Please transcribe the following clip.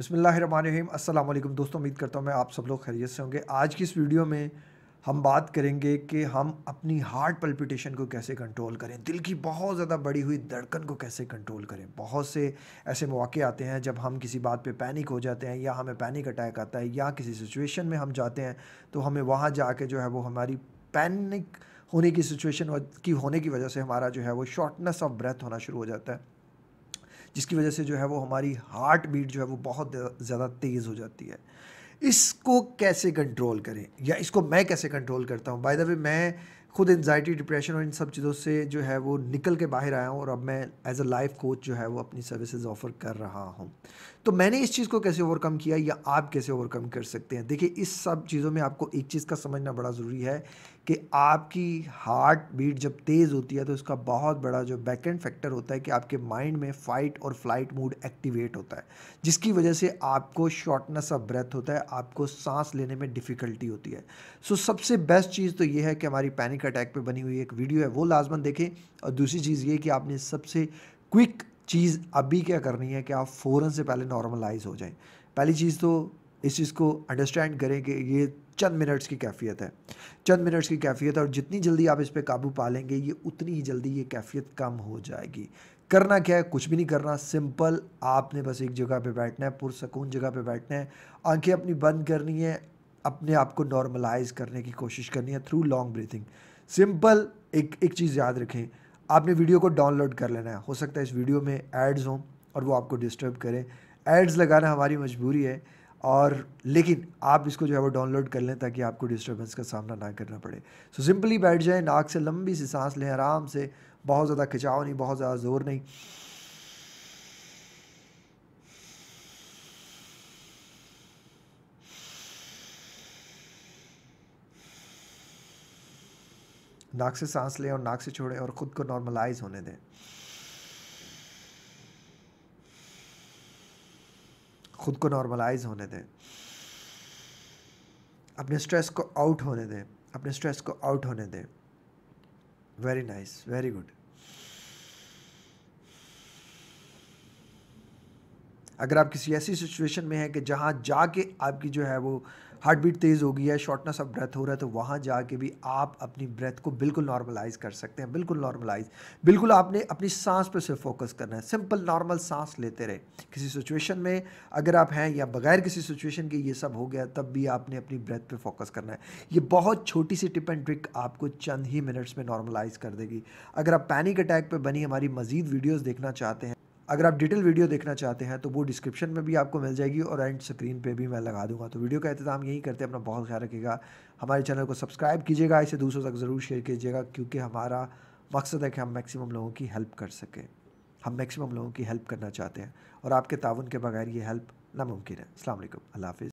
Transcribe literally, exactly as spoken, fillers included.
बिस्मिल्लाहिर्रहमानिर्रहीम। अस्सलाम वालेकुम दोस्तों, उम्मीद करता हूँ मैं आप सब लोग खैरियत से होंगे। आज की इस वीडियो में हम बात करेंगे कि हम अपनी हार्ट पल्पिटेशन को कैसे कंट्रोल करें, दिल की बहुत ज़्यादा बढ़ी हुई धड़कन को कैसे कंट्रोल करें। बहुत से ऐसे मौके आते हैं जब हम किसी बात पे पैनिक हो जाते हैं या हमें पैनिक अटैक आता है या किसी सिचुएशन में हम जाते हैं तो हमें वहाँ जाके जो है वो हमारी पैनिक होने की सिचुएशन की होने की वजह से हमारा जो है वो शॉर्टनेस ऑफ ब्रेथ होना शुरू हो जाता है, जिसकी वजह से जो है वो हमारी हार्ट बीट जो है वो बहुत ज़्यादा तेज़ हो जाती है। इसको कैसे कंट्रोल करें या इसको मैं कैसे कंट्रोल करता हूँ। बाय द वे, मैं खुद एंजाइटी, डिप्रेशन और इन सब चीज़ों से जो है वो निकल के बाहर आया हूँ और अब मैं एज अ लाइफ कोच जो है वो अपनी सर्विसेज ऑफ़र कर रहा हूँ। तो मैंने इस चीज़ को कैसे ओवरकम किया या आप कैसे ओवरकम कर सकते हैं। देखिए, इस सब चीज़ों में आपको एक चीज़ का समझना बड़ा ज़रूरी है कि आपकी हार्ट बीट जब तेज़ होती है तो इसका बहुत बड़ा जो बैक एंड फैक्टर होता है कि आपके माइंड में फ़ाइट और फ्लाइट मूड एक्टिवेट होता है, जिसकी वजह से आपको शॉर्टनेस ऑफ ब्रेथ होता है, आपको सांस लेने में डिफ़िकल्टी होती है। सो सबसे बेस्ट चीज़ तो ये है कि हमारी पैनिक अटैक पे बनी हुई एक वीडियो है, वो लाजमन देखें। और दूसरी चीज़ ये कि आपने सबसे क्विक चीज़ अभी क्या करनी है कि आप फ़ौरन से पहले नॉर्मलाइज हो जाएं। पहली चीज़ तो इस चीज़ को अंडरस्टैंड करें कि ये चंद मिनट्स की कैफियत है, चंद मिनट्स की कैफियत है और जितनी जल्दी आप इस पर काबू पा लेंगे ये उतनी ही जल्दी ये कैफियत कम हो जाएगी। करना क्या है, कुछ भी नहीं करना, सिंपल आपने बस एक जगह पे बैठना है, पुरसकून जगह पे बैठना है, आंखें अपनी बंद करनी है, अपने आप को नॉर्मलाइज करने की कोशिश करनी है थ्रू लॉन्ग ब्रीथिंग। सिंपल एक एक चीज़ याद रखें, आपने वीडियो को डाउनलोड कर लेना है। हो सकता है इस वीडियो में एड्स हों और वो आपको डिस्टर्ब करें, एड्स लगाना हमारी मजबूरी है, और लेकिन आप इसको जो है वो डाउनलोड कर लें ताकि आपको डिस्टर्बेंस का सामना ना करना पड़े। सो सिंपली बैठ जाएं, नाक से लंबी सी सांस लें, आराम से, बहुत ज़्यादा खिंचाव नहीं, बहुत ज़्यादा ज़ोर नहीं। नाक से सांस लें और नाक से छोड़ें और ख़ुद को नॉर्मलाइज होने दें। खुद को नॉर्मलाइज होने दें, अपने स्ट्रेस को आउट होने दें, अपने स्ट्रेस को आउट होने दें। Very nice, very good. अगर आप किसी ऐसी सिचुएशन में हैं कि जहाँ जाके आपकी जो है वो हार्ट बीट तेज़ हो गई है, शॉर्टनेस ऑफ ब्रेथ हो रहा है, तो वहाँ जाके भी आप अपनी ब्रेथ को बिल्कुल नॉर्मलाइज कर सकते हैं। बिल्कुल नॉर्मलाइज, बिल्कुल आपने अपनी सांस पर सिर्फ फोकस करना है, सिंपल नॉर्मल सांस लेते रहे। किसी सिचुएशन में अगर आप हैं या बगैर किसी सिचुएशन के ये सब हो गया, तब भी आपने अपनी ब्रेथ पर फोकस करना है। ये बहुत छोटी सी टिप एंड ट्रिक आपको चंद ही मिनट्स में नॉर्मलाइज कर देगी। अगर आप पैनिक अटैक पर बनी हमारी मजीद वीडियोज़ देखना चाहते हैं, अगर आप डिटेल वीडियो देखना चाहते हैं तो वो डिस्क्रिप्शन में भी आपको मिल जाएगी और एंड स्क्रीन पे भी मैं लगा दूंगा। तो वीडियो का इत्तमाम यहीं करते हैं। अपना बहुत ख्याल रखिएगा, हमारे चैनल को सब्सक्राइब कीजिएगा, इसे दूसरों तक ज़रूर शेयर कीजिएगा, क्योंकि हमारा मकसद है कि हम मैक्सिमम लोगों की हेल्प कर सकें। हम मैक्सिमम लोगों की हेल्प करना चाहते हैं और आपके ताउन के बगैर ये हेल्प नामुमकिन है। अस्सलाम वालेकुम, अल्लाह हाफ़िज़।